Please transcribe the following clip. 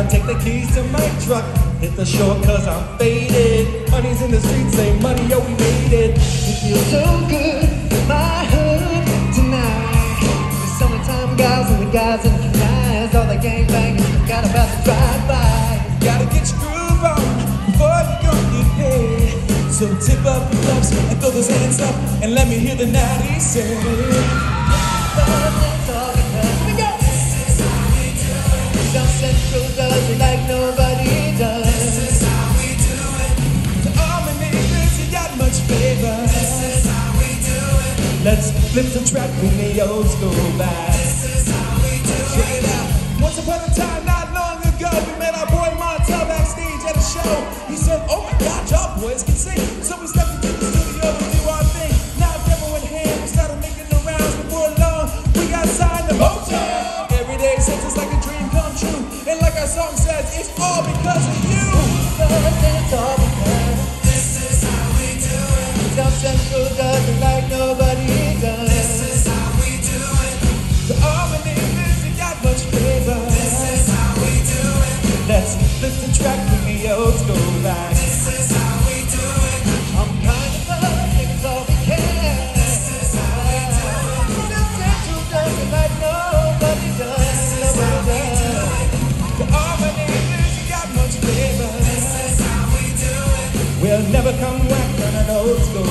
gonna take the keys to my truck, hit the shore cause I'm faded. Money's in the streets, say money, yo, we made it. It feels so good in my hood tonight. The summertime guys and the guys and the guys, all the gangbangers forgot about the drive-by. Gotta get your groove on before you go get paid. So tip up your gloves and throw those hands up and let me hear the natty say. Like nobody does. This is how we do it. To all my neighbors, you got much favor. This is how we do it. Let's flip the track when the old school back. This is how we do it. Check it out. Once upon a time, not long ago, we met our boy Motown backstage at a show. He said, "Oh my God, y'all boys can sing." So we stepped into the studio to do our thing. Now demo in hand, we started making the rounds. Before long, we got signed to Motown. Every day since it's like a dream come true. And like our song said, it's all because of you. It's all because. This is how we do it. South Central does it like nobody does. This is how we do it. To all my neighbors, you got much favor. This is how we do it. Let's flip the track with the old school line. This is how we do it. I'm kind of love, it's all we can. This is how we do it. South Central does it like nobody does. This is how we do it. To all my neighbors, never come back on an old school.